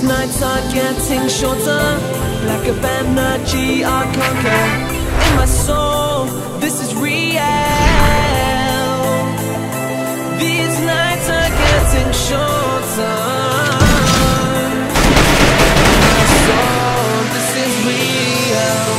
These nights are getting shorter, lack of energy I conquer. In my soul, this is real. These nights are getting shorter. In my soul, this is real.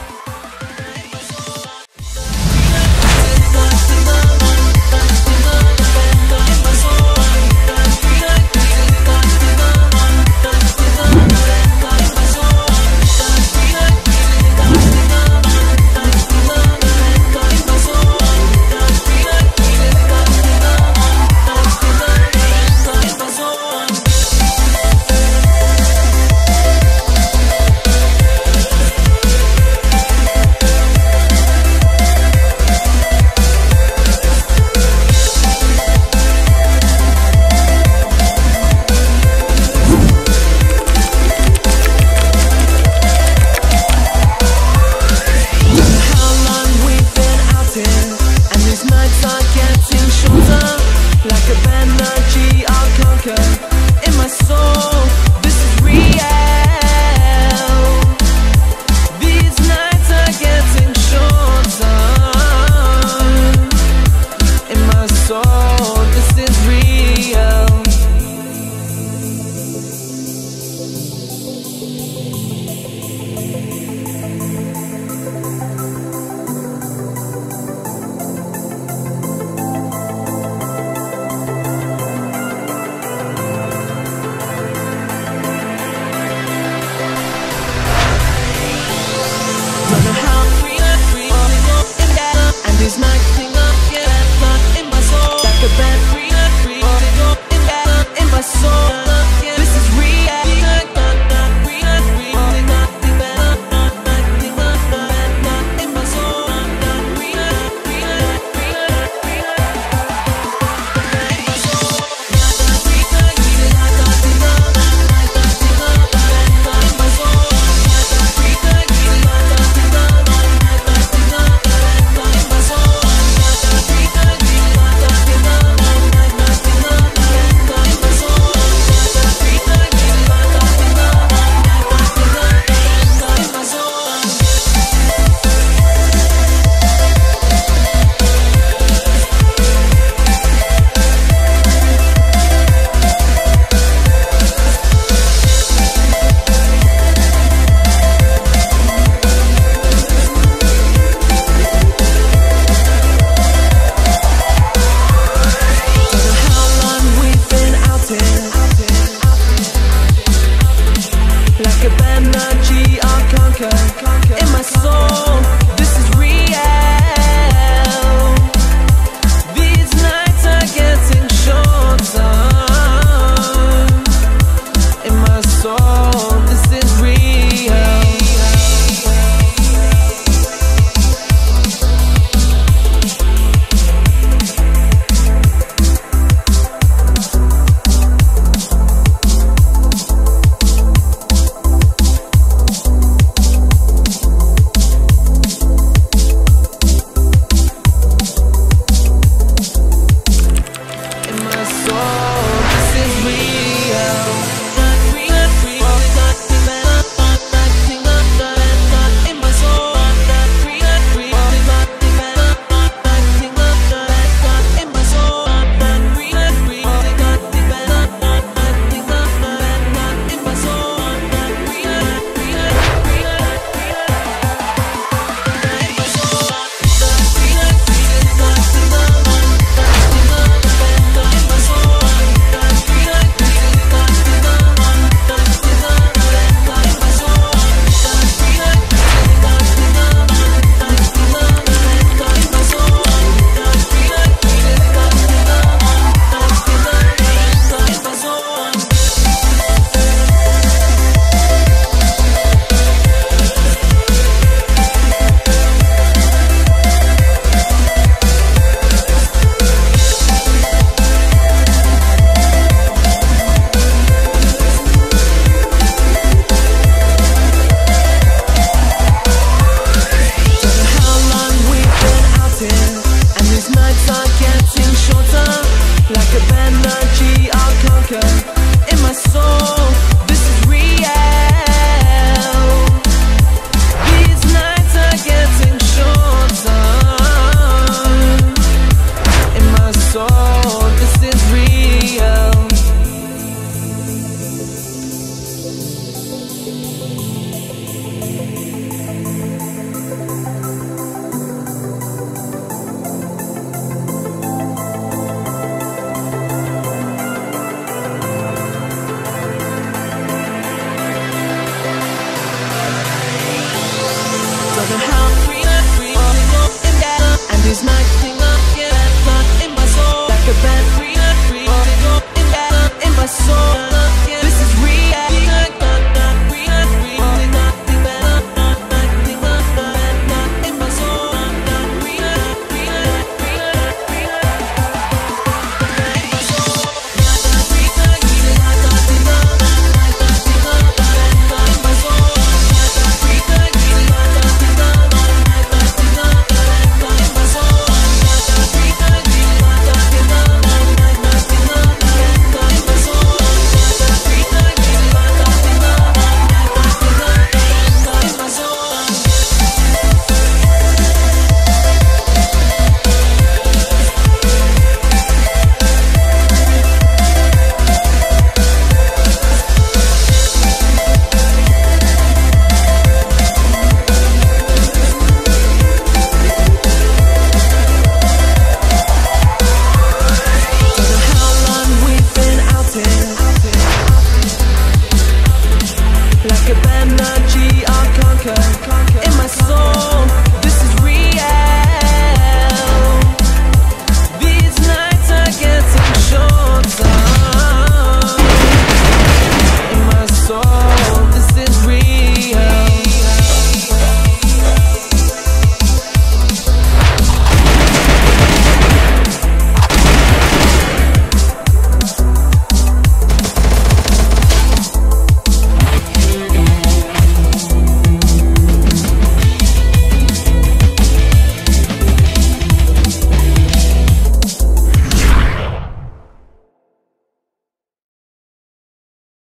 I'm free, and that I'm just my